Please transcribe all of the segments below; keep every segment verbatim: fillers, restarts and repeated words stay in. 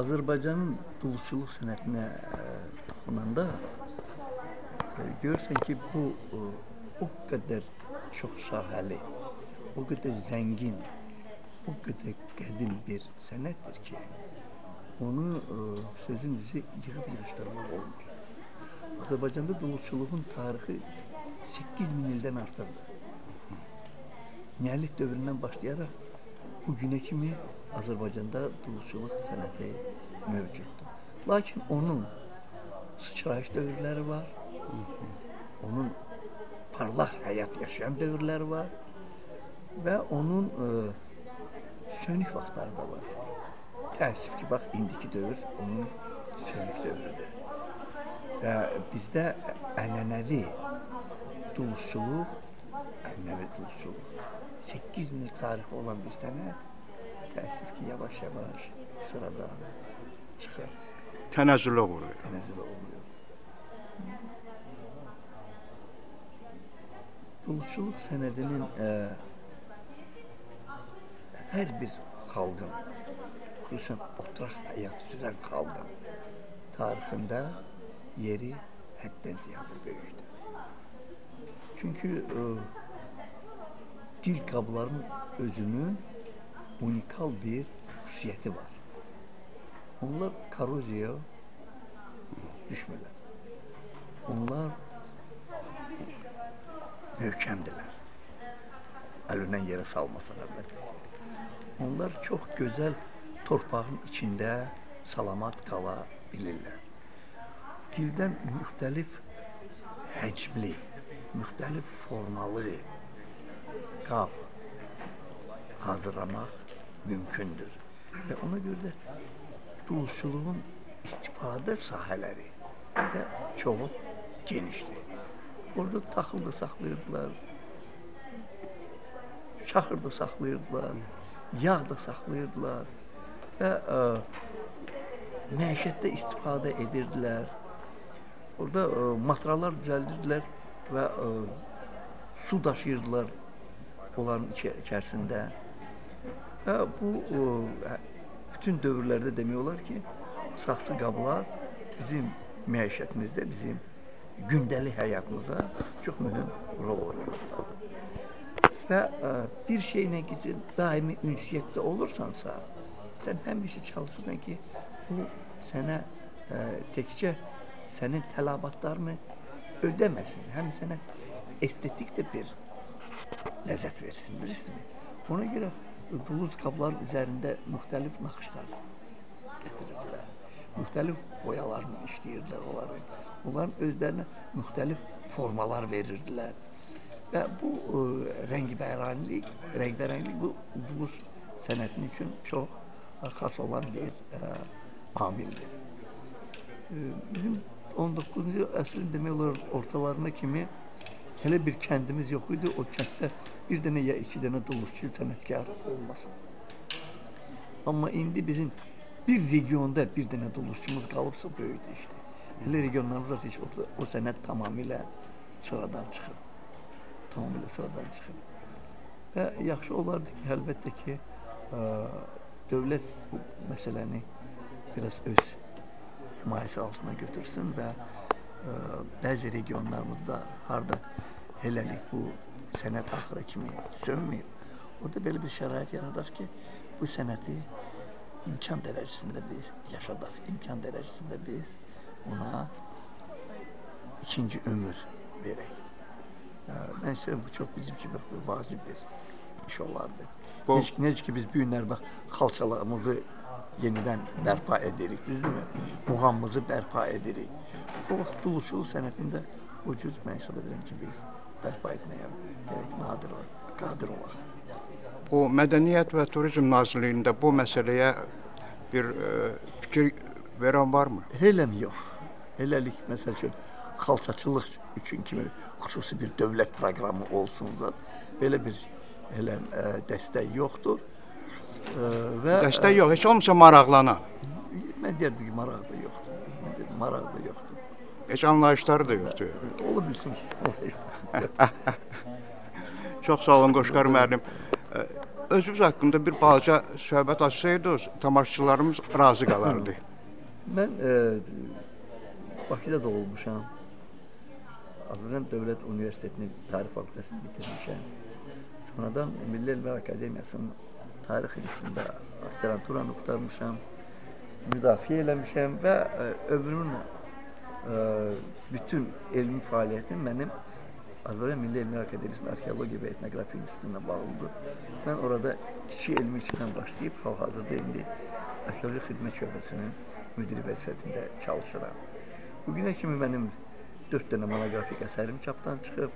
Azərbaycanın duluzçuluq sənətinə toxunanda görürsən ki, bu o qədər çox şahəli, o qədər zəngin, o qədər qədim bir sənətdir ki, onu sözün düzü yığıb yığışdırmaq olmur. Azərbaycanda duluzçuluğun tarixi səkkiz min ildən artıqdır. Neolit dövründən başlayaraq bugüne kimi Azərbaycanda duluzçuluq sənəti mövcuddur. Lakin onun sıçrayış dövrləri var, onun parlaq həyat yaşayan dövrləri var və onun e, sönük vaxtları da var. Təəssüf ki, bax, indiki dövr onun sönük dövrüdür. Və bizdə ənənəvi duluzçuluq, ənənəvi duluzçuluq, səkkiz min il tarixi olan bir sənət təəssüf ki, yavaş-yavaş sıradan çıxır. Tənəzzülə uğruyor. Tənəzzülə uğruyor. Duluzçuluq sənədinin e, hər bir xalqın, xüsusən oturaq həyat sürən xalqın tarixində yeri həddən ziyadə böyükdür. Çünki e, dil qablarının özünün unikal bir xüsusiyyəti var. Onlar koroziyaya düşmürlər. Onlar möhkəmdirlər. Əlindən yerə salmasa rəbət. Onlar çox gözəl torpağın içində salamat qala bilirlər. Dildən müxtəlif həcmli, müxtəlif formalı qab hazırlamaq mümkündür. Və ona görə də duluzçuluğun istifadə sahələri də çox genişdir. Orada taxıl da saxlayırdılar, şaxır da saxlayırdılar, yağ da saxlayırdılar və ə, məişətdə istifadə edirdilər. Orada ə, matralar düzəldirdilər və ə, su daşıyırdılar onların içərisində. Və bu, o, bütün dövrlərdə demək olar ki, saxsı qablar bizim məişətimizdə, bizim gündəlik həyatımıza çox mühüm rol oynayır. Və ə, bir şeylə ki, daimi ünsiyyətdə olursansa, sən həmişə çalışırsan ki, bu sənə ə, təkcə sənin tələbatlarını ödəməsin, həm sənə estetik də bir ləzzət versin, bilirsiniz. Ona görə duluz qabların üzərində müxtəlif naxışlar getirirlər. Müxtəlif boyalarını işləyirdilər onları. Onların özlərinə müxtəlif formalar verirdilər. Və bu rəngbərənglik, rəngbərənglik bu duluz sənətin üçün çox xas olan bir ə, amildir. Bizim on doqquzuncu əsrin demək olar ortalarına kimi elə bir kəndimiz yox idi, o kənddə bir dənə ya iki dənə duluzçu sənətkar olmasın. Amma indi bizim bir regionda bir dənə duluzçumuz qalıbsa böyükdür işte. Elə regionlarımızda heç o, o sənət tamamilə sıradan çıxır. Tamamilə sıradan çıxır. Və yaxşı olardı ki, əlbəttə ki, ə, dövlət bu məsələni biraz öz himayəsi altına götürsün və ə, bəzi regionlarımızda harda hələlik bu sənət axıra kimi sönməyib. Orada belə bir şərait yaradaq ki, bu sənəti imkan dərəcəsində biz yaşadaq. İmkan dərəcəsində biz ona ikinci ömür verək. Mən istəyirəm, bu çox bizim kimi vacib bir iş olardı. Necə ki, biz bu günlər bax, xalçalarımızı yenidən bərpa edirik, düzdürmü? Muğamımızı bərpa edirik. O vaxt duluzçuluq sənətində o cür mən hesab edirəm ki, biz bərpa etməyə nadir var, qadir olaq. Bu Mədəniyyət və Turizm Nazirliyində bu məsələyə bir e, fikir verən varmı? Eləm yox. Eləlik, məsəl üçün, xalçaçılıq üçün kimi xüsusi bir dövlət proqramı olsun da, belə bir eləm e, dəstək yoxdur. E, və, dəstək yox, heç olmasa maraqlanan. Mən deyərdim ki, maraq da yoxdur. Deyərdim, maraq da yoxdur. Heç anlayışları da yoxdur. Ola bilsin. Çox sağ olun Koşkar müəllim. özümüz hakkında bir balaca söhbət açsaydınız, tamaşaçılarımız razı qalardı. Mən e, Bakıda doğulmuşam. Azərbaycan Dövlət Universitetinin tarix fakültəsini bitirmişəm. Sonradan Milli Elmi Akademiyasının tarix ilişində aspiranturanı qurtarmışam, müdafiə eləmişəm və e, ömrümün e, bütün elmi fəaliyyətim mənim Azərbaycan Milli Elmi Akademisi'nin Arxeologiya və Etnoqrafiya İnstitutuna bağlıdır. Ben orada kişi elmi içinden başlayıp hal-hazırda indi Arxeoloji Xidmət Şöbəsinin müdiri vəzifəsində çalışıram. Bugüne kimi benim dörd tane monografik eserim çapdan çıkıp,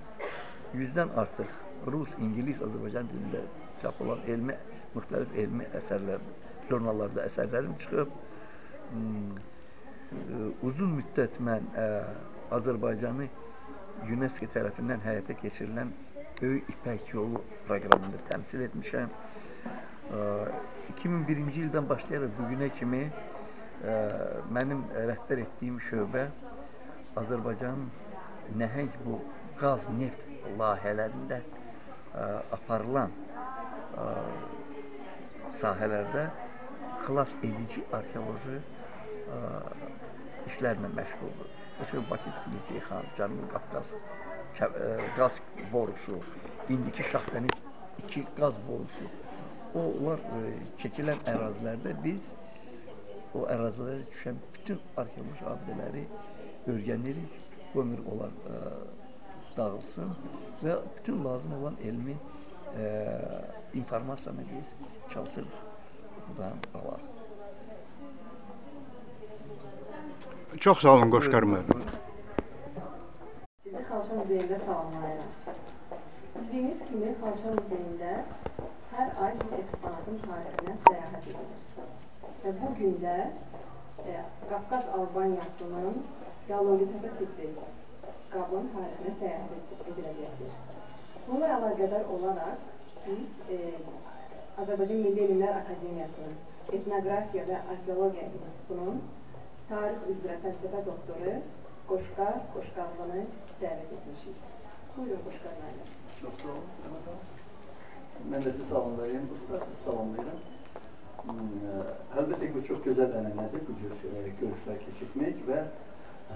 yüzden artıq Rus, İngiliz, Azərbaycan dilinde çap olan elmi, müxtəlif elmi eserler, jurnallarda eserlerim çıkıp, uzun müddət mən Azərbaycanı UNESCO tərəfindən həyata keçirilən Böyük İpək yolu proqramında təmsil etmişəm. iki min birinci ildən başlayaraq bugünə kimi mənim rəhbər etdiyim şöbə Azərbaycan nəhəng bu qaz, neft layihələrində aparılan sahələrdə xilas edici arxeoloji işlərlə məşğuldur. Mesela Bakı, Tiflis, Ceyhan, Cənubi Qafqaz qaz borusu, indiki Şahdəniz iki qaz borusu. Onlar e, çəkilən ərazilərdə biz o ərazilərə düşən bütün arxeoloji abidələri öyrənirik, ömür olan e, dağılsın və bütün lazım olan elmi e, informasiyanı biz çalışırıq buradan alaraq. Çox sağ olun Koşkar müəllim. Sizi Xalça Muzeyində salamlayıram. Bildiyiniz kimi Xalça Muzeyində hər ay bir eksponatın tarixinə səyahət edilir. Və bu gün də e, Qafqaz Albaniyasının Yaloylutəpə tipli qabın tarixinə səyahət ediləcəkdir. Bununla əlaqədar olaraq biz e, Azərbaycan Milli Elmlər Akademiyasının Etnoqrafiya və Arxeologiya İnstitutunun tarix üzrə fəlsəfə doktoru Koşkar Koşkarlını dəvət etmişik. Buyurun Koşkar müəllim. Çox sağ olun. Mən də sizi salamlayıram, Koşkar'ı salamlayıram. Əlbəttə ki, bu çox gözəl ənənədir, bu cür şeyləri, görüşlər keçirmək və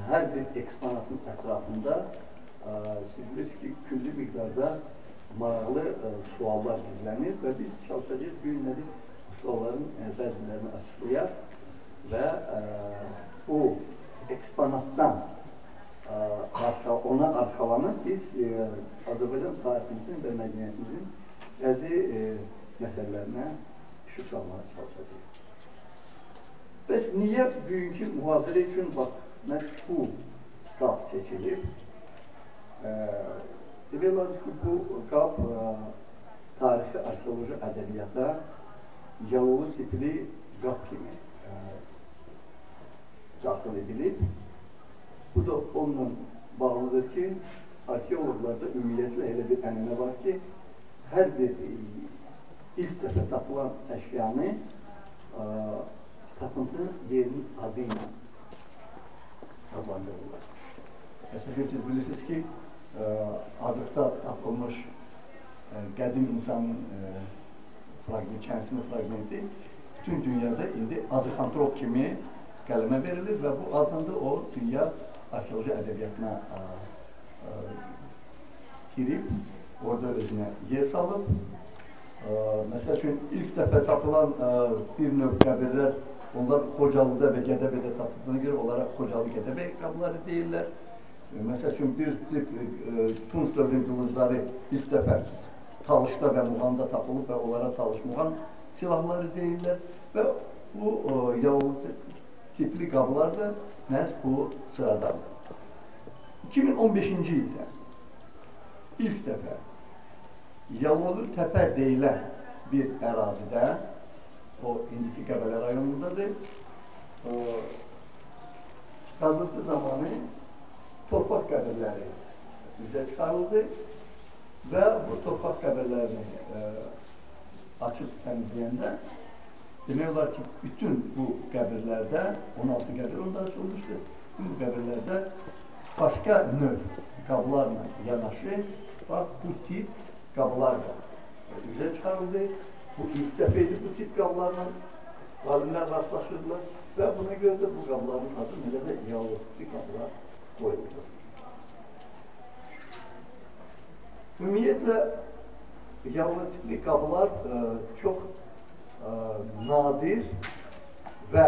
hər bir eksponatın ətrafında siz bilirsiniz ki, küllü miqdarda maraqlı suallar gizlənir və biz çalışacağız, bugünləri sualların bəzilərini açıqlayaq və o eksponatdan ona arxalanıb biz Azərbaycan tariximizin və mədəniyyətimizin bəzi məsələlərinə işi salmağa çalışacağıq. Bəs niyə bugünkü mühazirə üçün məhz bu qab seçilib? Demək olar ki, bu qab tarixi arxeoloji ədəbiyyata yalolu tipli qab kimi daxil edilib. Bu da onunla bağlıdır ki, arxeologlarda ümumiyyətlə elə bir ənənə var ki, hər bir ilk dəfə tapılan əşyanı tapıntı yerinin adı ilə adlandırırlar. Məsələn, siz bilirsiniz ki, Azıqda tapılmış qədim insanın kənsimi fragmenti bütün dünyada indi azıxantrop kimi qələmə verilir və bu adlandı o dünya arxeoloji ədəbiyyatına girib, orada özünə yer salıb. Məsəl üçün, ilk dəfə tapılan bir növ qəbirlər, onlar Xocalıda və Gədəbəydə tapıldığına görə onlara Xocalı-Gədəbəy qabları deyirlər. Məsəl üçün, bir Tunç dövrünün qılıncları ilk dəfə Talışda və Muğanda tapılıb və onlara Talış-Muğan silahları deyirlər və bu Yalolı tipli qablar da məhz bu sıradandır. iki min on beşinci ildə ilk dəfə Yaloylutəpə deyilən bir ərazidə, o indiki Qəbələ rayonundadır, qazıntı zamanı torpaq qəbirləri üzə çıxarıldı və bu torpaq qəbirlərini açıb təmizləyəndə demək olar ki, bütün bu qəbirlərdə, on altı qəbir onda açılmışdır, bütün bu qəbirlərdə başqa növ qablarla yanaşı, bax, bu tip qablar da üzə çıxarıldı Bu ilk dəfədir bu tip qablarla alimlər rastlaşırdılar və buna görə də bu qabların adı elə də yalotlu qablar qoyuldu. Ümumiyyətlə, yalotlu qablar ə, çox ə, nadir və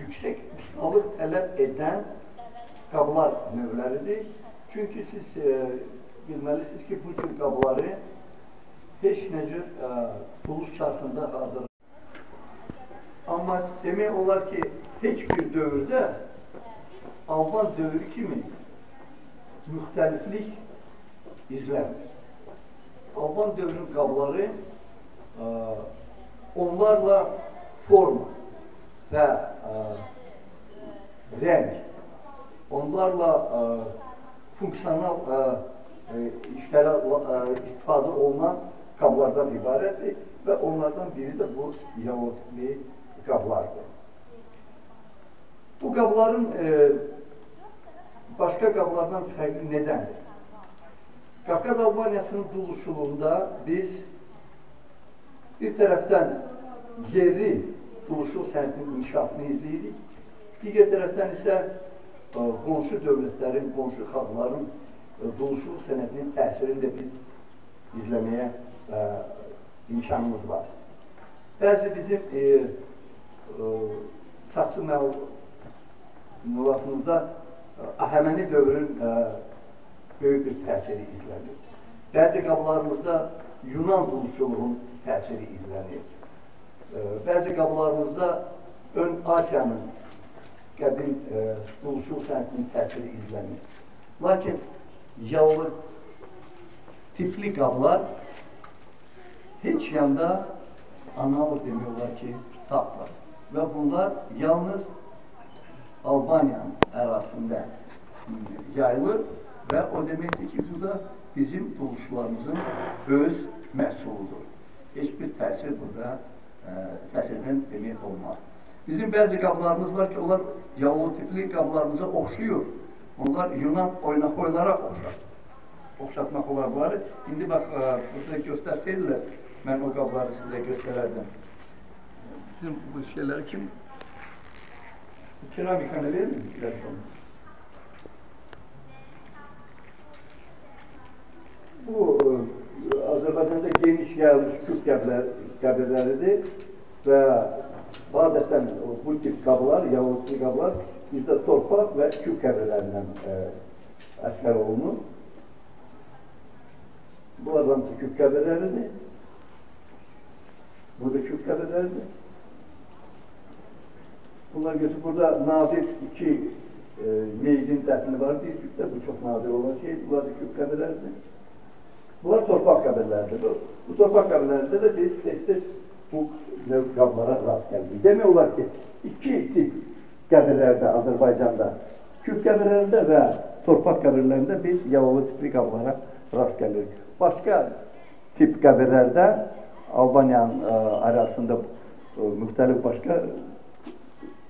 yüksək ustalıq tələb edən qablar növləridir. Çünki siz e, bilməlisiniz ki, bu cür qabları heç necə e, ulus çarxında hazırlanır. Amma demək olar ki, heç bir dövrdə Alban dövrü kimi müxtəliflik izləmir. Alban dövrünün qabları e, onlarla forma və e, rəng, onlarla e, funksional işlərə istifadə olunan qablardan ibarətdir və onlardan biri də bu yalotipli qablardır. Bu qabların e, başqa qablardan fərqli nədəndir? Qafqaz Albaniyasının duluşuluğunda biz bir tərəfdən yerli duluşuluq sənətinin inkişafını izləyirik, digər tərəfdən isə qonşu dövlətlərin, qonşu xalqların duluşuluq sənətinin təsirini də biz izləməyə ə, imkanımız var. Bəzi bizim e, e, saxsı məlumatımızda Ahemeni dövrün e, böyük bir təsiri izlənir. Bəzi qablarımızda Yunan duluşuluğun təsiri izlənir. E, bəzi qablarımızda Ön Asiyanın qədim e, duluşuluq sənətinin təsiri izlənir. Lakin yallı tipli qablar heç yanda analog demək olar ki, tapılır. Və bunlar yalnız Albaniyanın ərazisində yayılır və o deməkdir ki, bu da bizim duluşlarımızın öz məhsuludur. Heç bir təsir burada e, təsirdən demək olmaz. Bizim bəzi qablarımız var ki, onlar yalotipli qablarımıza oxşuyor. Onlar Yunan oynakoylara oxşar. Oxşatmaq olar bunları. İndi bax, burada göstərsəydilər, mən o qabları sizə göstərərdim. Bizim bu şeyləri kim? Keramikanı verir mi? Bu, Azərbaycanda geniş yayılmış küp qəbirləridir və adətən bu tip qablar, yalotipli qablar bizdə torpaq və küp qəbirlərindən e, əskər olunur. Bunlardan da küp qəbirləridir. Burada küp qəbirləridir. Bunlar götürür, burada nadir iki e, meydin dəfni var, bir küpdə bu çox nadir olan şey, bunlar da küp qəbirləridir. Bunlar torpaq qəbirləridir. Bu, bu torpaq qəbirlərində də biz tez-tez bu növ qablara rast gəldik. Demək olar ki, iki tip qəbirlərdə Azərbaycanda, küp qəbirlərində və torpaq qəbirlərində biz yalotipli qablara rast gəlirik. Başqa tip qəbirlərdə Albaniyanın arasında müxtəlif başqa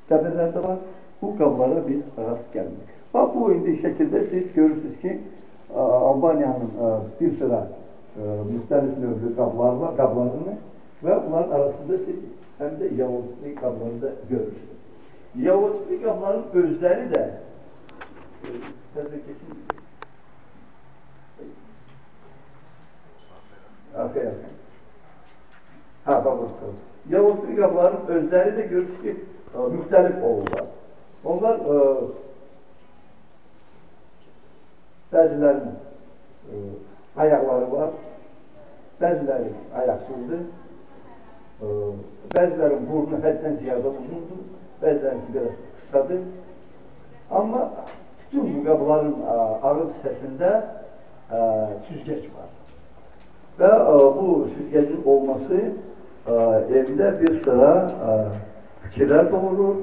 qəbirlərdə var. Bu qablara biz rast gəlmirik. Bax, bu indi şəkildə siz görürsünüz ki, Albaniyanın bir sıra müxtəlif növlü qablar var, qablarını və bunların arasında siz həm də yalotipli qabları da görürsünüz. Yalotipli qabların özləri də Aferin. Ha, bax, yalotipli qabların özləri də görürsünüz ki, müxtəlif olurlar. Onlar bəzilərinin ayaqları var, bəziləri ayaqsızdır. Bəzilərin burnu həddən ziyadə uzundur, bəzilərinki biraz qısadır. Amma bütün bu qabların ağız səsində süzgəc var. Və bu süzgəcin olması evdə bir sıra fikirlər doğurur,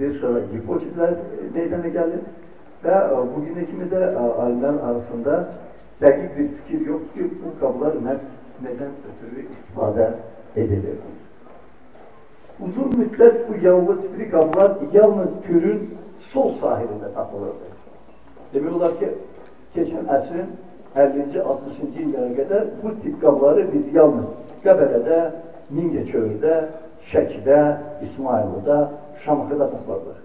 bir sıra hipotezlər meydana gəlir. Və bugünkü kimi də alimlərin arasında dəqiq bir fikir yoxdur ki, bu qablar nədən ötürü istifadə edilir. Uzun müddət bu yalotipli qablar yalnız Kürün sol sahilində tapılırdı. Demək olar ki, keçən əsrin əllinci altmışıncı illərə qədər bu tip qabları biz yalnız Qəbələdə, Mingəçevirdə, Şəkidə, İsmayıllıda, Şamaxıda tapılırlar.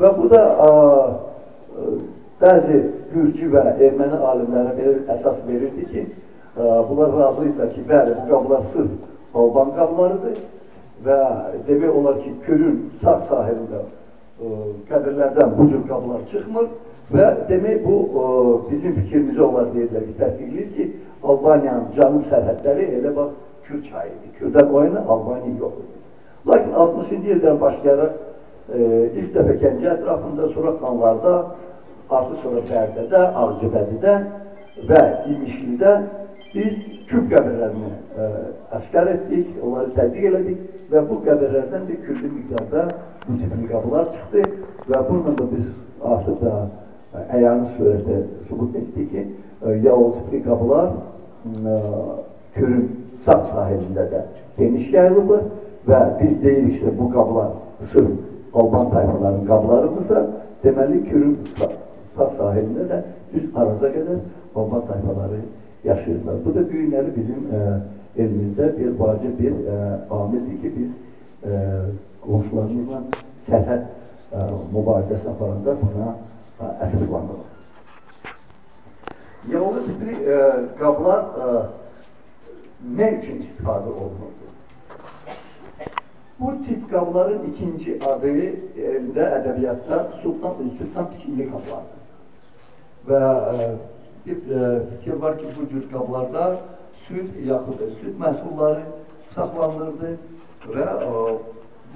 Və burada ə, ə, bəzi Gürcü və Erməni alimlərə belə əsas verirdi ki, ə, bunlar razı idilər ki, bəli, bu qablar sırf Alban qablarıdır və demək olar ki, Kölün sağ sahilində qəbirlərdən bu cür qablar çıxmır və demək bu ə, bizim fikrimizə onlar deyirlər ki, təsdiqləyir ki, Albaniyanın canım sərhədləri elə bax, Kür çayıydı. Kürdən oyunu Albaniya yox idi. Lakin altmışıncı ildən başlayaraq e, ilk dəfə Gəncə ətrafında, sonra Xanlarda, artı sonra Bərdədə, Ağcabədidə və İmişlidə biz küp qəbirlərini e, əskər etdik, onları tədqiq elədik və bu qəbirlərdən bir küllü miqdarda mücibli qablar çıxdı və bununla da biz artıq da əyanı sürətdə subut etdik ki, e, yalotipli qablar e, Kürün sağ sahilində də geniş yayılıbı və biz deyirik ki, bu qablar sırf Alban tayfalarının qablarımızda deməli Kürün sağ, sağ sahilində də düz araza qədər Alban tayfaları yaşayırlar. Bu da düğünləri bizim e, elimizdə bir vacib bir e, amildir ki, biz e, qonşularımızla sərhəd e, mübarizəsi aparanda buna e, əsaslandırır. Yalnız bir e, qablar e, ne için istifadə olunurdu? Bu tip qabların ikinci adı elində ədəbiyyatda sultan, sultan biçimli qablardır. Və e, bir e, fikir var ki, bu cür qablarda süt, yaxud süt məhsulları saxlanılırdı və e,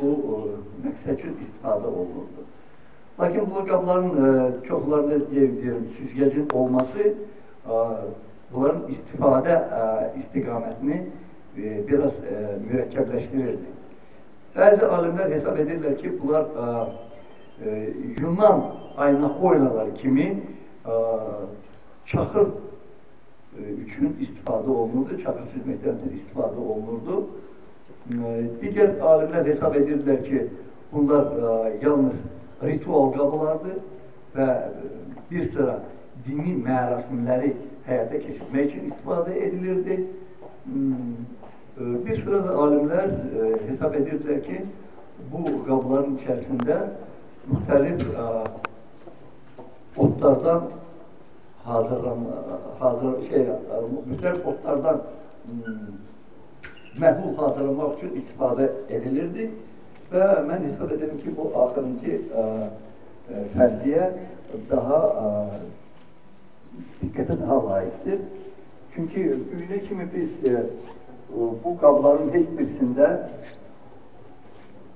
bu e, məqsəd üçün istifadə olunurdu. Lakin bu qabların e, çoxlarında deyim, süzgəcin olması e, bunların istifadə istiqamətini biraz mürəkkəbləşdirirdi. Bəzi alimlər hesab edirlər ki, bunlar Yunan aynakoynaları kimi çaxır üçün istifadə olunurdu, çaxır süzməkdən istifadə olunurdu. Digər alimlər hesab edirlər ki, bunlar yalnız ritual qablardır və bir sıra dini mərasimləri həyata keçirmək üçün istifadə edilirdi. Bir sırada alimlər hesab edirdilər ki, bu qabların içərisində müxtəlif otlardan hazırlanan, şey, müxtəlif otlardan məhlul hazırlamaq üçün istifadə edilirdi və mən hesab edirəm ki, bu axırıncı fərziyə daha diqqətə daha layıqdır. Çünki bugünə kimi biz e, bu qabların heç birisində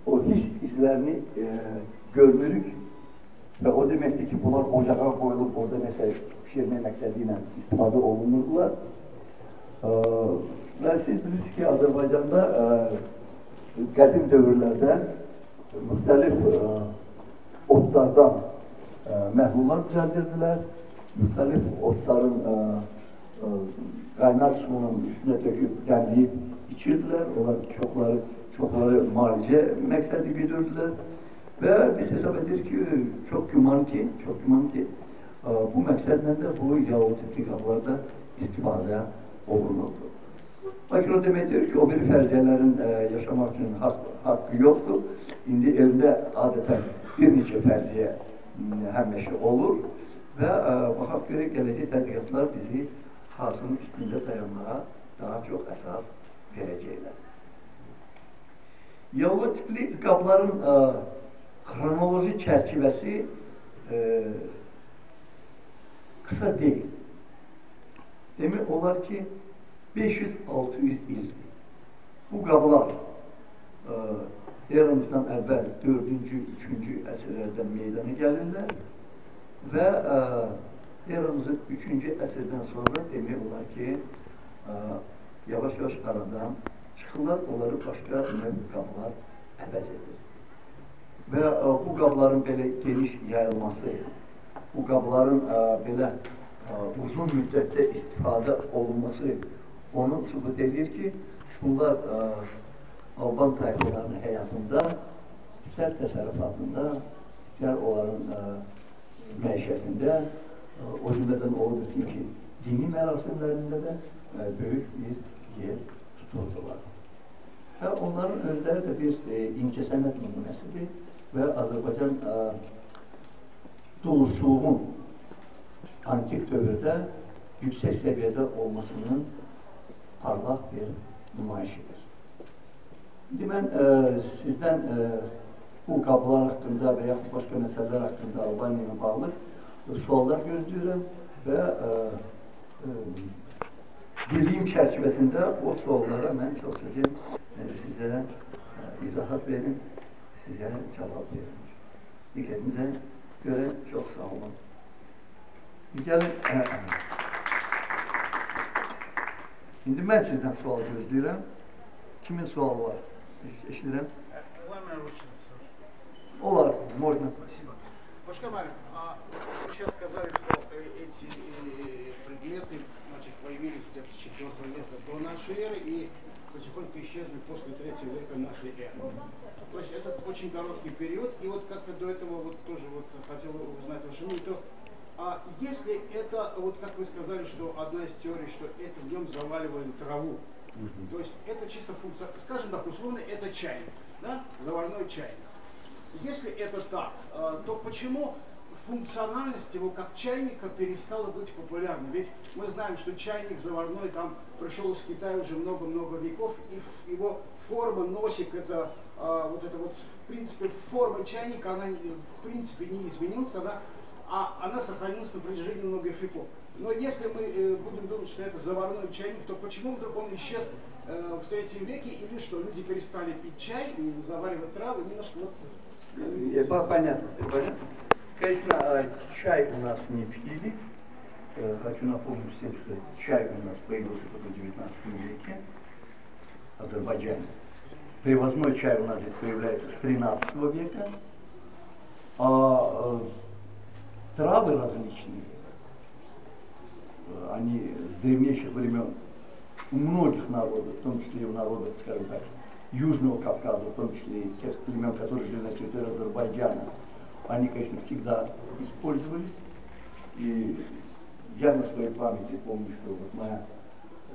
o hiç izlərini e, görmürük və o deməkdir ki, bunlar ocağa qoyulub, orada nəsə pişirmək məqsədi ilə istifadə olunurlar. E, və siz bilirsiniz ki, Azərbaycanda e, qədim dövrlərdə müxtəlif e, otlardan e, məhlullar düzəldirdilər. Müxtəlif otların qaynar sumunun üstünə töküb, dəmliyib içirdilər. Onlar çoxları, çoxları malicə məqsədi güdürdülər. Və biz hesab edirik ki, çox güman ki, çox güman ki, bu məqsədlə də bu yalov tipli qablarda istifadə olunurdu. Lakin o deməkdir ki, o bir fərziyələrin yaşamaq üçün haqqı yoxdur. İndi evdə adətən bir neçə fərziyə həmişə olur. Və baxaq görək, gələcək tədqiqatlar bizi hasının üstündə dayanmağa daha çox əsas verəcəklər. Yallı tipli qabların ə, xronoloji çərçivəsi ə, qısa deyil. Demək olar ki, beş yüz altı yüz il bu qablar eramızdan əvvəl dördüncü üçüncü əsrlərdən meydana gəlirlər. Və eramızın üçüncü əsrdən sonra demək olar ki, yavaş-yavaş aradan çıxırlar, onları başqa qablar əvəz edir. Və ə, bu qabların belə geniş yayılması, bu qabların ə, belə ə, uzun müddətdə istifadə olunması onu sübut edir ki, bunlar ə, Alban tayfalarının həyatında, istər təsərrüfatında, istər onların ə, məişətində, o cümlədən olabilirsin ki, dini mərasimlərində də böyük bir yer tuturdular. Və onların özləri də bir e, incəsənət nümunəsidir və Azərbaycan e, dulusluğun antik dövrdə yüksək səviyyədə olmasının parlaq bir nümayişidir. İndi mən e, sizdən e, bu qablar haqqında və yaxud başqa məsələlər haqqında Albaniya ilə bağlı e, suallar gözləyirəm və e, e, bildiyim çərçivəsində o suallara mən çalışacağım. Sizə izahat verin, sizə cavab verin. Diqqətinizə görə çox sağ olun. Gəlin, şimdi mən sizdən sual gözləyirəm. Kimin sualı var? Eşidirəm. Olar mən Rusçun sorusu. Olar, можно. Başka var. Сейчас сказали, что эти предметы появились где-то с четвёртого века до нашей эры и потихоньку исчезли после третьего века нашей эры. То есть это очень короткий период, и вот как-то до этого вот тоже вот хотел узнать ваше мнение, то а если это, вот как вы сказали, что одна из теорий, что это днем заваливали траву, mm-hmm. то есть это чисто функция, скажем так, условно, это чайник, да, заварной чайник. Если это так, то почему функциональность его как чайника перестала быть популярной? Ведь мы знаем, что чайник заварной там пришел из Китая уже много-много веков, и его форма, носик, это а, вот это вот, в принципе, форма чайника, она в принципе не изменилась, она, а она сохранилась на протяжении многих веков. Но если мы э, будем думать, что это заварной чайник, то почему вдруг он исчез э, в третьем веке, или что люди перестали пить чай и заваривать травы, немножко вот... Э, понятно, понятно. Конечно, чай у нас не пили. Хочу напомнить всем, что чай у нас появился только в девятнадцатом веке в Азербайджане. Привозной чай у нас здесь появляется с тринадцатого века. А травы различные, они с древнейших времен у многих народов, в том числе и у народов, скажем так, Южного Кавказа, в том числе и тех племен, которые жили на территории Азербайджана, они, конечно, всегда использовались. И я на своей памяти помню, что вот моя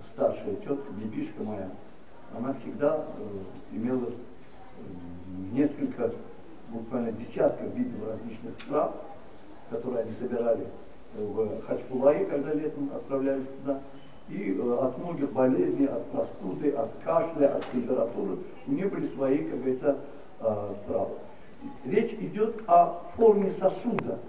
старшая тетка, бибишка моя, она всегда э, имела несколько, буквально десятков видов различных трав, которые они собирали в Хачкулае, когда летом отправлялись туда. И э, от многих болезней, от простуды, от кашля, от температуры у нее были свои, как говорится, э, травы. Речь идет о форме сосуда.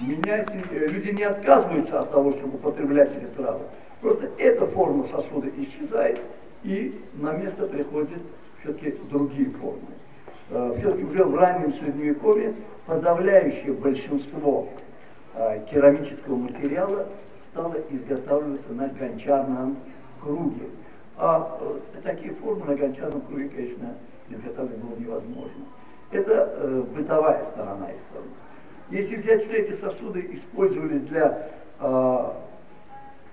Меняется, люди не отказываются от того, чтобы употреблять эти травы. Просто эта форма сосуда исчезает, и на место приходят все-таки другие формы. Все-таки уже в раннем Средневековье подавляющее большинство керамического материала стало изготавливаться на гончарном круге. А такие формы на гончарном круге, конечно, изготовить было невозможно. Это э, бытовая сторона истории. Если взять, что эти сосуды использовались для э,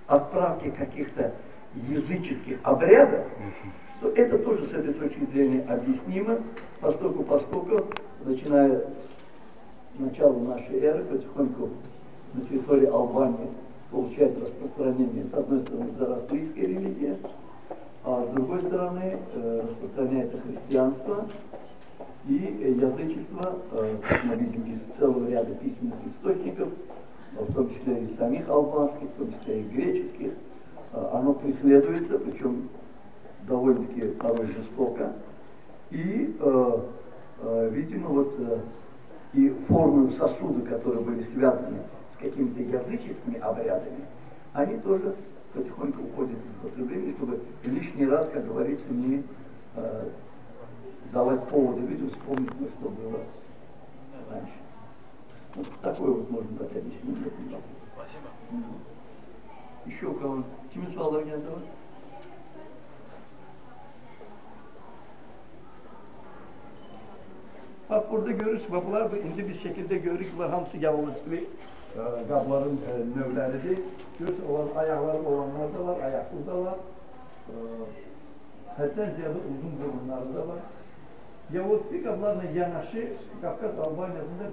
отправки каких-то языческих обрядов, то это тоже с этой точки зрения объяснимо, поскольку, поскольку начиная с начала нашей эры, потихоньку на территории Албании получает распространение, с одной стороны, зороастрийская религия, а с другой стороны распространяется христианство и язычество, как мы видим из целого ряда письменных источников, в том числе и самих албанских, в том числе и греческих. Оно преследуется, причем довольно-таки порой жестоко. И, видимо, вот и формы сосуды, которые были связаны с какими-то языческими обрядами, они тоже потихоньку уходит из употребления, чтобы лишний раз, как говорится, не э, давать повода людям вспомнить, ну, что было раньше. Вот такое вот можно дать объяснение. Спасибо. Mm-hmm. Еще у кого-то? Тимислав Лавгендова? Bak burada görürüz bablar ve indi bir şekilde görürük var hamısı yalılıklı. Qabların növləridir. Görürsün, olan ayaqları olanlar da var, ayaqsız da var. Həddən ziyada uzun burunları da var. Yavutbi qablarla yanaşı Qafqaz Albaniyasında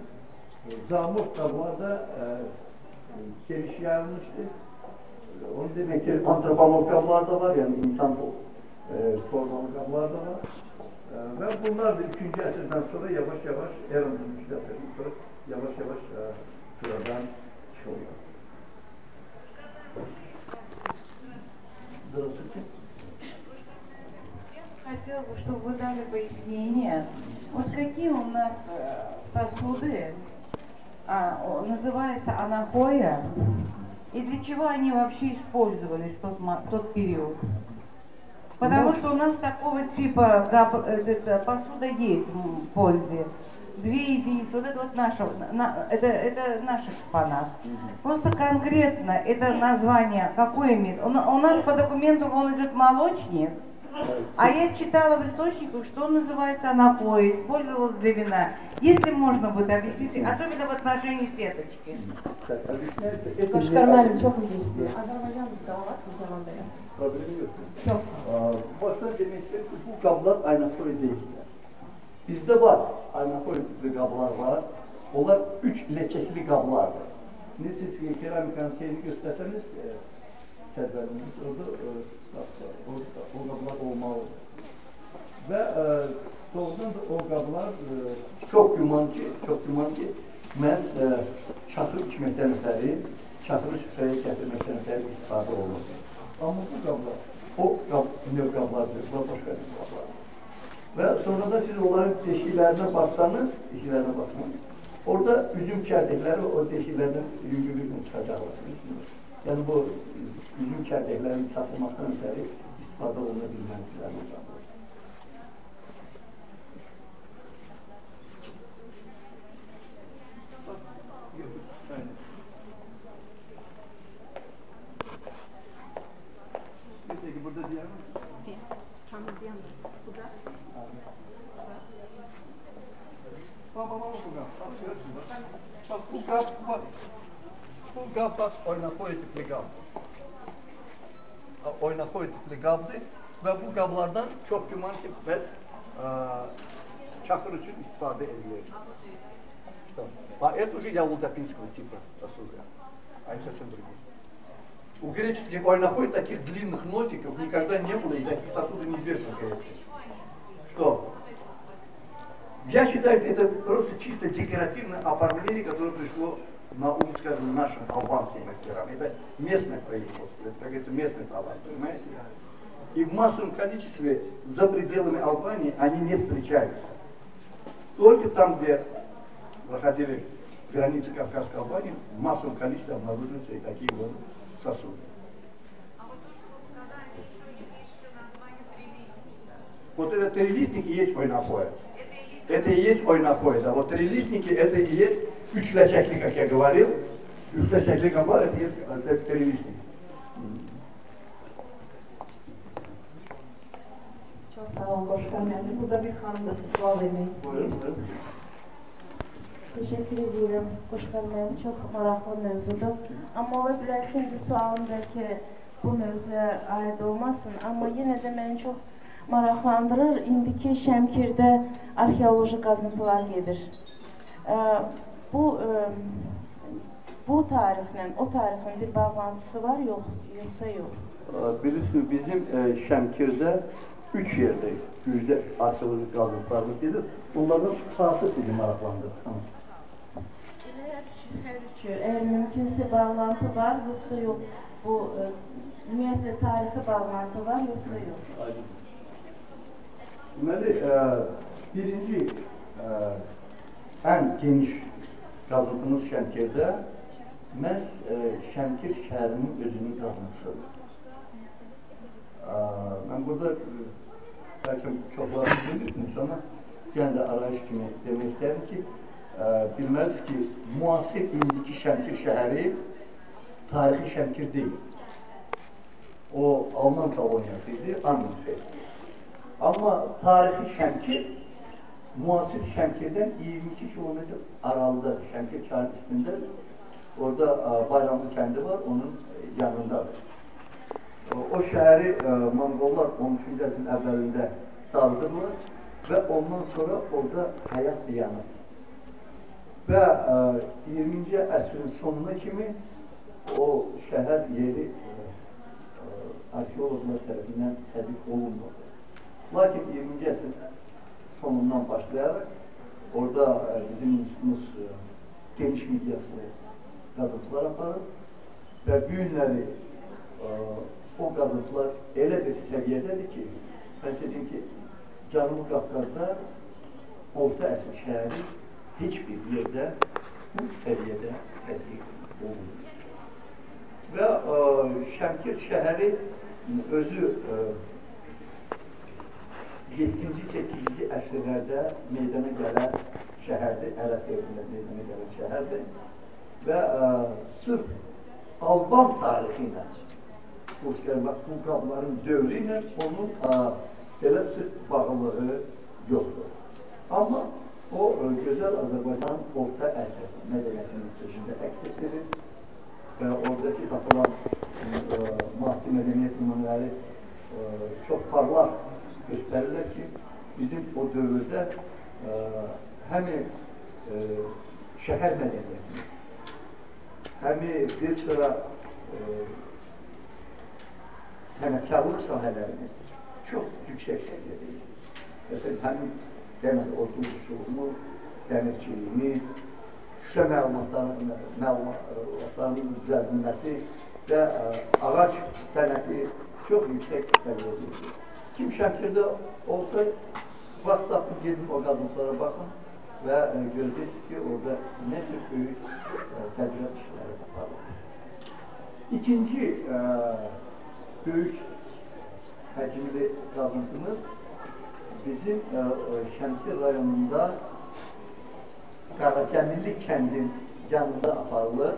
zamıq qablar da geniş yayılmışdır. Onu demək ki, antropomorf qablar da var, yəni insan ormanlıqlar da var. E, və bunlar da üçüncü əsrdən sonra yavaş-yavaş, hər on üçüncü əsrdən sonra yavaş-yavaş sıradan çıxılıyor. Здравствуйте. Хотела бы, чтобы вы дали пояснение, вот какие у нас сосуды а, называется анахоя и для чего они вообще использовались в тот, тот период? Потому ну, что у нас такого типа посуда есть в пользе. Две единицы, вот это вот наш, на, это, это наш экспонат. Просто конкретно это название, какое имеет. У, у нас по документам он идет молочник, а я читала в источниках, что он называется анапоя, использовалась для вина. Если можно будет объяснить, особенно в отношении сеточки. Кошкарналим, что вы здесь? Азербайджан, да, у вас уже Азербайджан. Проблемы нет. Başta demek ki bu kablar aynakoy değiller. Bizde var aynakoy tipli kablar var. Onlar üç leçekli kablardır. Ne siz ki keramikanın şeyini gösterseniz sezlerimiz orada o kablar olmalı. Ve doğrudan da o kablar çok yumancı, çok yumancı. Məhz çaxır içməkdən ötəri, çaxırı süfrəyə gətirməkdən ötəri istifadə olur. Amma bu qablar, o növ qablardır, bu başqa növ qablardır. Və sonra da siz onların deşiklərinə baxsanız, deşiklərinə baxsanız, orada üzüm çərdəkləri o deşiklərdən yüngülüklə çıxacaqlar. Yəni bu üzüm çərdəklərinin çatılmaqdan ötəri istifadə oluna bilməkdirlər o qablar. Burada diğer mi? Değil. Tam diğer mi? Bu da. Bak bak bak bu kap. Bak görüyorsun bak. Bak bu kap bak. Bu kap bak oynakoy tipli kap. Oynakoy tipli kapdı ve bu kaplardan çok güman ki bez çakır için istifade edilir. Bak et уже ялутапинского типа посуда. А это совсем другие. У греческих вольноходов таких длинных носиков никогда не было, и таких сосудов неизвестно в Греции. Что? Я считаю, что это просто чисто декоративное оформление, которое пришло на ум, скажем, нашим албанским мастерам. Это местное производство, это, как говорится, местный талант, понимаете? И в массовом количестве за пределами Албании они не встречаются. Только там, где проходили границы Кавказской Албании, в массовом количестве обнаруживаются и такие вот сосуды. А вот то, что вы сказали, что имеет название трилистника. Вот это трилистники есть ойнахоя. Это и есть ойнахоя. Да. Вот трилистники это и есть учлячакли, как я говорил. Учлячакли кабар, это и есть трилистник. Çok sağ olun Koşkan Bey. Burada bir hanım da sual vermeyi istiyorum. Teşekkür ediyorum Koşkan Bey. Çok maraklı mevzudur. Ama olabilir ki bu sualım belki bu mevzuya ait olmasın. Ama yine de beni çok maraklandırır. İndiki Şemkir'de arkeoloji kazıntılar gelir. Ee, bu e, bu tarihle o tarihin bir bağlantısı var yok yoksa yok. Bilirsiniz bizim e, Şemkir'de üç yerde yüzde arkeolojik kazıntılarımız gelir. Bunların sahası bizi maraklandırır. Tamam. Her üçü, eğer mümkünse bağlantı var, yoksa yok. Bu, ümumiyyətlə, tarixi bağlantı var, yoksa yok. Deməli, birinci, ən geniş qazıntımız Şəmkirdə, məhz Şəmkir şəhərinin özünün qazıntısıdır. Mən burada, bəlkə çoxlarını bilirsiniz, sonra yenə də arayış kimi demək istəyirəm ki, bilməlidir ki, müasir indiki Şəmkir şəhəri tarixi Şəmkir deyil. O, Alman koloniyası idi, Angliya. Amma tarixi Şəmkir, müasir Şəmkirdən iyirmi iki kilometr aralıda Şəmkir çayının üstündə, orada Bayramlı kəndi var, onun yanındadır. O şəhəri Monqollar on üçüncü əsrin əvvəlində dağıdırlar və ondan sonra orada həyat dayanır. Və iyirminci əsrin sonuna kimi o şəhər yeri arxeoloqlar tərəfindən tədqiq olunmadı. Lakin iyirminci əsrin sonundan başlayaraq orada bizim institutumuz geniş miqyaslı qazıntılar aparır və bu günləri o qazıntılar elə bir səviyyədədir ki, mən dedim ki, Cənubi Qafqazda orta əsr şəhəri heç bir yerdə bu səviyyədə tədqiq olunur. Və Şemkir şəhəri özü yeddinci səkkizinci əsrlərdə meydana gələn şəhərdir, Ərəb dövründə meydana gələn şəhərdir və sırf Alban tarixi ilə, Bulqarların dövrü ilə onun elə sırf bağlılığı yoxdur. Amma o gözəl Azərbaycan orta əsr mədəniyyətinin içərisində əks etdirir və oradakı tapılan maddi mədəniyyət nümunələri çox parlaq göstərirlər ki, bizim o dövrdə həmi şəhər mədəniyyətimiz, həmi bir sıra sənətkarlıq sahələrimiz çox yüksək səviyyədir. Məsələn, həmin dəmir orduçuluğumuz, dəmirçiliyimiz, şüşə məlumatlarının düzəldilməsi və ağac sənəti çox yüksək səviyyədir. Kim Şəmkirdə olsa, vaxt tapıb gedin o qazıntılara baxın və görəcəksiniz ki, orada nə tür böyük tədqiqat işləri aparılır. İkinci böyük həcmli qazıntımız bizim Şəmkir rayonunda Qaracağnızlı kəndin yanında aparılır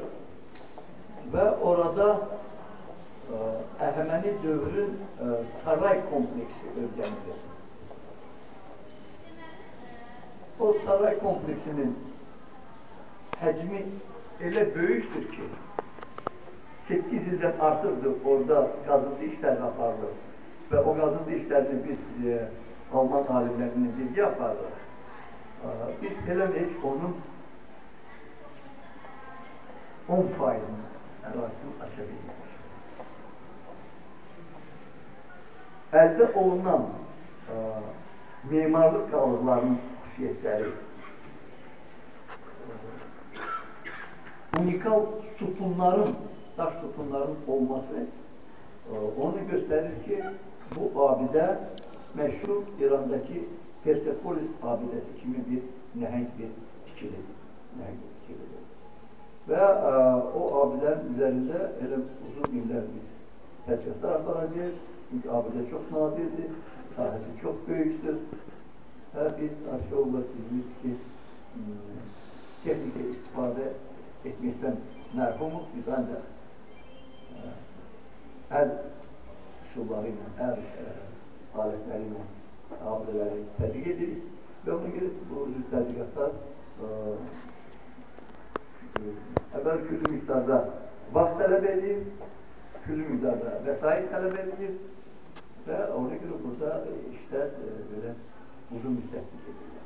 və orada Ahemeni dövrün saray kompleksi örgənidir. O saray kompleksinin həcmi elə böyükdür ki, səkkiz ildən artıqdır orada qazıntı işlərini aparılır və o qazıntı işlərini biz Alman alimlərinin birgə aparırıq. Biz eləməyik onun on faizini ərazisini aça bilməyik. Əldə olunan memarlıq qalıqlarının xüsusiyyətləri, unikal sütunların, daş sütunların olması onu göstərir ki, bu abidə məşhur İrandakı Persepolis abidəsi kimi bir nəhəng bir tikili, nəhəng bir tikilidir. Və o abidənin üzərində elə uzun illər biz tədqiqatlar aparacağıq. Çünki abidə çox nadirdir, sahəsi çox böyükdür. Və biz arxeoloqlar siz ki, texnikə istifadə etməkdən mərhumuq, biz ancaq əl üsulları ilə, əl alətləri ilə abidələri tədqiq edirik. Və ona görə bu üzv tədqiqatlar əvvəl küllü miqdarda vaxt tələb edir, küllü miqdarda vəsait tələb edilir. Və ona görə burada işlər belə uzun müddətli gedirlər.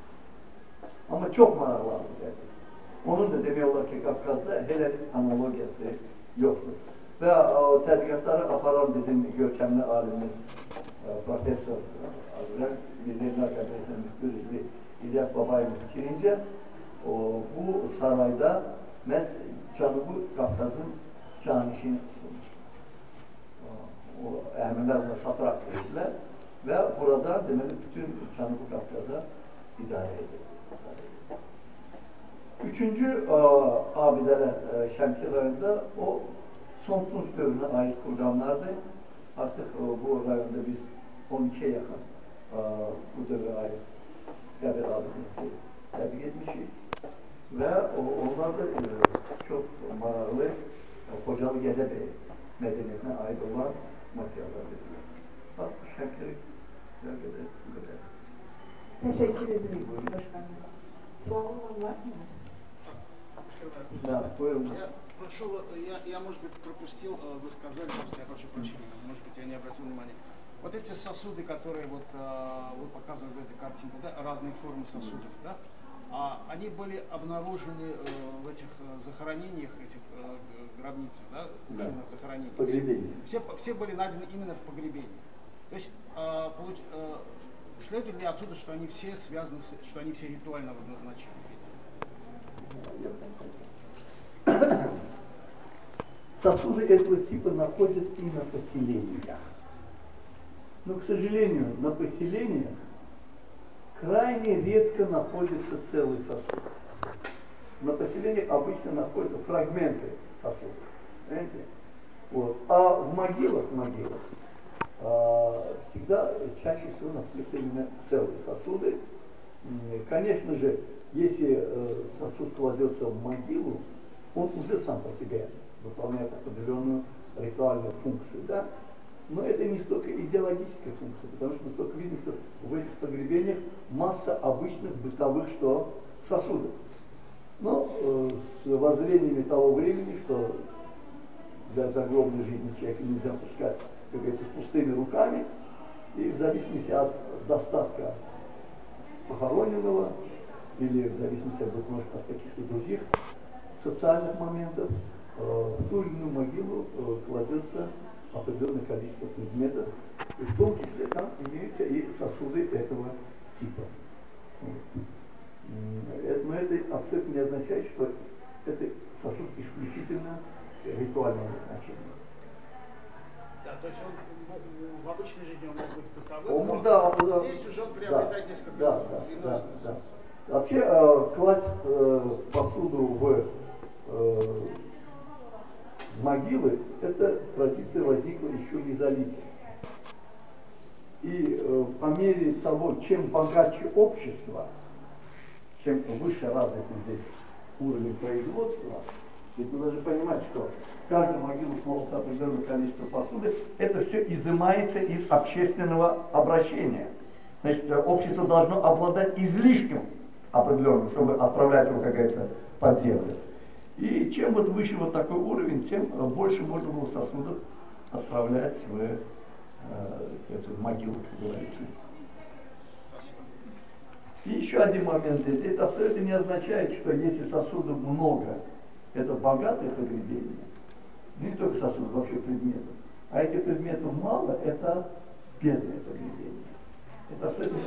Amma çox maraqlı abidədir. Onun da demək olar ki, Qafqazda elə analogiyası yoxdur. Və tədqiqatları aparan bizim görkəmli alimiz, professor Azərbaycan Milli Elmi Akademisi müxbir üzvü İlyas Babayevin fikirincə, bu sarayda məhz Cənubi Qafqazın canişini tutulmuşdur. O Əhəmənlər ona satraq edilər və burada deməli bütün Cənubi Qafqaza idarə edildi. Üçüncü abidələr Şəmkir rayonunda o son Tunç dövrünə aid kurqanlardır. Artıq bu rayonda biz on ikiyə yaxın bu dövrə aid qəbir abidəsi təbrik etmişik və onlar da çox maraqlı Xocalı-Gədəbəy mədəniyyətinə aid olan materiallar verirlər. Bax, bu Şəmkiri nə qədər, bu qədər. Təşəkkür edirik, başqanlar. Sualım var mı? Да, buyurun. Я, может быть, пропустил, вы сказали, просто я прошу прощения, может быть, я не обратил внимания. Вот эти сосуды, которые вот показывают в этой картинке, разные формы сосудов, да? они были обнаружены в этих захоронениях, этих гробницах, да, кушинных захоронениях. Все, все были найдены именно в погребениях. То есть следует ли отсюда, что они все связаны, что они все ритуально предназначены? Сосуды этого типа находят и на поселениях. Но, к сожалению, на поселениях крайне редко находится целый сосуд. На поселениях обычно находятся фрагменты сосудов. Понимаете? Вот. А в могилах, в могилах а, всегда, чаще всего находятся именно целые сосуды. Конечно же, если сосуд кладется в могилу, он уже сам по себе выполняет определенную ритуальную функцию, да? Но это не столько идеологическая функция, потому что столько видно, что в этих погребениях масса обычных бытовых что, сосудов. Но э, с воззрениями того времени, что для загробной жизни человека нельзя пускать, как говорится, с пустыми руками, и в зависимости от достатка похороненного, или в зависимости от, может, от каких-то других социальных моментов, э, в ту или иную могилу э, кладется определенное количество предметов, и в том числе там имеются и сосуды этого типа. Но это абсолютно не означает, что это сосуд исключительно ритуального назначения. Да, то есть он в обычной жизни он может быть бытовым, он, но да, он, здесь да, уже он приобретает да, несколько да, да, да, да. Вообще э, класть э, посуду в э, могилы, эта традиция возникла еще в мезолите. И э, по мере того, чем богаче общество, чем выше развитый здесь уровень производства, ведь мы должны понимать, что в каждую могилу сложится определенное количество посуды, это все изымается из общественного обращения. Значит, общество должно обладать излишком определенным, чтобы отправлять его, как говорится, под землю. И чем вот выше вот такой уровень, тем больше можно было сосудов отправлять в, э, в могилу, как говорится. И еще один момент здесь. Здесь абсолютно не означает, что если сосудов много, это богатое погребение. Не только сосудов, вообще предметов. А если предметов мало, это бедное погребение. Это абсолютно...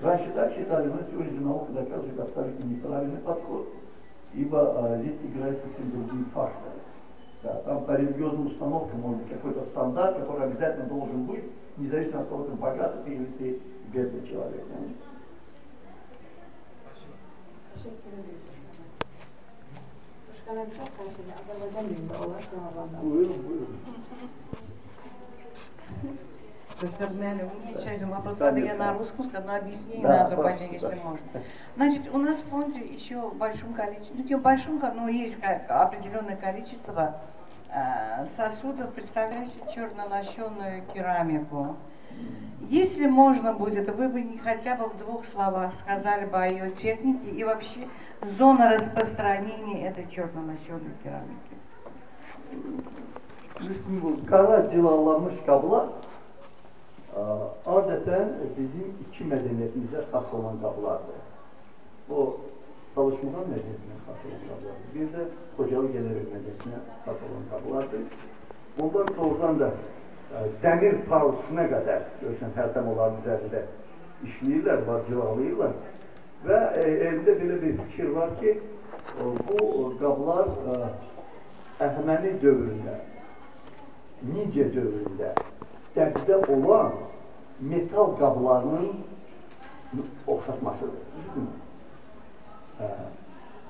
Раньше так считали, но сегодня же наука доказывает абсолютно неправильный подход. Ибо а, здесь играют совсем другие факторы. Да, там по религиозным установкам может быть какой-то стандарт, который обязательно должен быть, независимо от того, ты богатый ты или ты бедный человек. Конечно. Доктор Мяля, вы мне еще один вопрос, надо я на русском скажу, объяснение на Азербайджане, если можно. Значит, у нас в фонде еще в большом количестве, ну не в большом, но есть определенное количество сосудов, представляющих черно-лощеную керамику. Если можно будет, вы бы хотя бы в двух словах сказали бы о ее технике и вообще зона распространения этой черно-лощеной керамики. Kara cilalanmış kablar adeten bizim iki medeniyetimize has olan kablardır. O Talış-Muğan medeniyetine has olan kablardır. Bir de Xocalı-Gədəbəy medeniyetine has olan kablardır. Onlar doğrudan da dəmir parıltısına qədər görürsən, hərdəm onların üzərində işləyirlər, cilalayırlar. Və evdə belə bir fikir var ki, bu qablar Ahemeni dövründə, Midiya dövründə dəbdə olan metal qablarının oxşatmasıdır.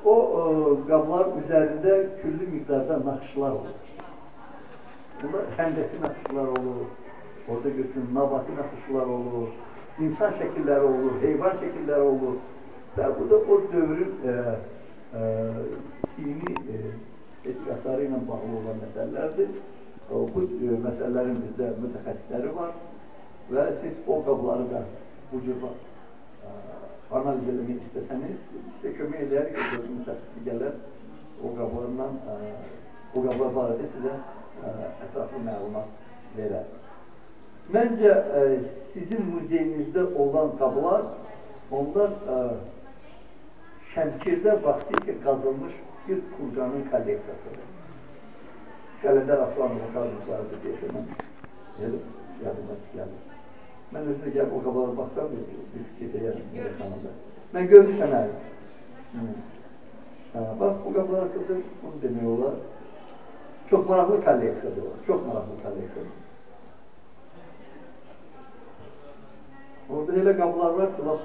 O qablar üzərində küllü miqdarda naxışlar olur. Bunlar həndəsi naxışlar olur, orada görürsün, nabati naxışlar olur, insan şəkilləri olur, heyvan şəkilləri olur. Və burada o dövrün e, e, dini e, etiqatları ilə bağlı olan məsələlərdir. E, bu e, məsələlərin bizdə mütəxəssisləri var və siz o qabları da bu cür e, analiz eləmək istəsəniz, sizə kömək edər ki, o mütəxəssisi gələr o qablarından, e, o qablar barədə sizə ətraflı məlumat verər. Məncə, ə, sizin muzeyinizdə olan qablar, onlar ə, Şemkir'de vaktiyle kazılmış bir kurcanın kolleksiyasıdır. Şelender aslanımın kazmışlardır diye söyledim. Geldim, geldim, geldim. Ben özüne gelip o kabalara baksam da bir fikirde yerim. Ben görmüşem her. Bak o kabalara kıldır, bunu demiyorlar. Çok maraqlı kolleksiyadır o, çok maraqlı kolleksiyadır. Orada elə qablar var ki, bak,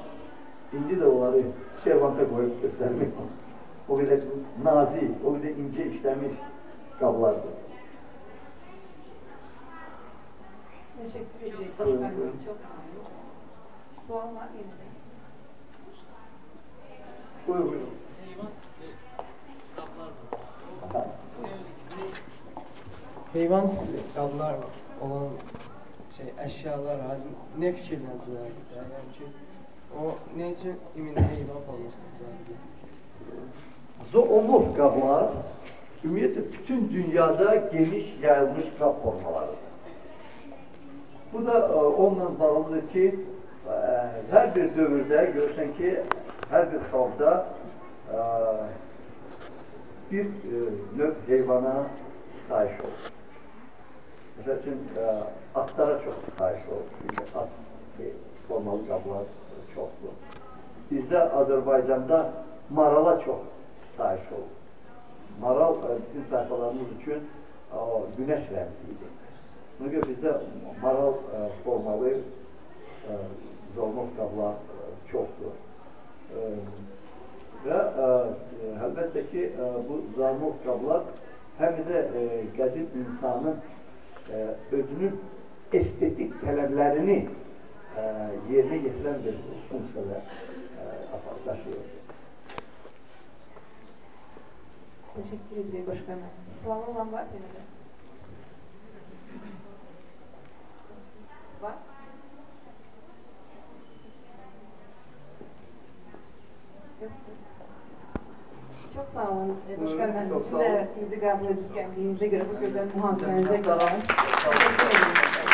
indi de onları servanta koyup göstermek var. O kadar nazik, o kadar ince işlemiş qablardır. Teşekkür ederim. Çok sağ olun. Sual var mıydı? Buyur, buyur. Heyvan ve qablar var. Heyvan ve qablar olan şey, əşyalar hazır, nə fikirləndilər ki, yəni ki, o nə üçün iminə heyvan olmuşdur? Zoomorf qablar, ümumiyyətlə, bütün dünyada geniş yayılmış qab formalarıdır. Bu da ə, onunla bağlıdır ki, ə, hər bir dövrdə görürsən ki, hər bir xalqda ə, bir ə, növ heyvana sitayiş olur. Mesela e, atlara çok sitayiş oldu. At formalı qablar çoxdur. Bizdə Azərbaycanda marala çox sitayiş oldu. Maral e, bizim tayfalarımız üçün e, güneş rəmzidir. Buna görə bizdə maral e, formalı e, zorluq qablar e, çoxdur. E, və e, əlbəttə ki, e, bu zorluq qablar həm də e, qədim insanın özünün estetik tələblərini ə, yerinə yetirən bir funksiyalar apartlaşıyor. Teşekkür ederim başkanım. Sualı olan var mı? Var. Çok sağ olun başkanım. Sizin davetinizi kabul edildiğinize göre bu güzel muhabbetinize kadar teşekkür ederim.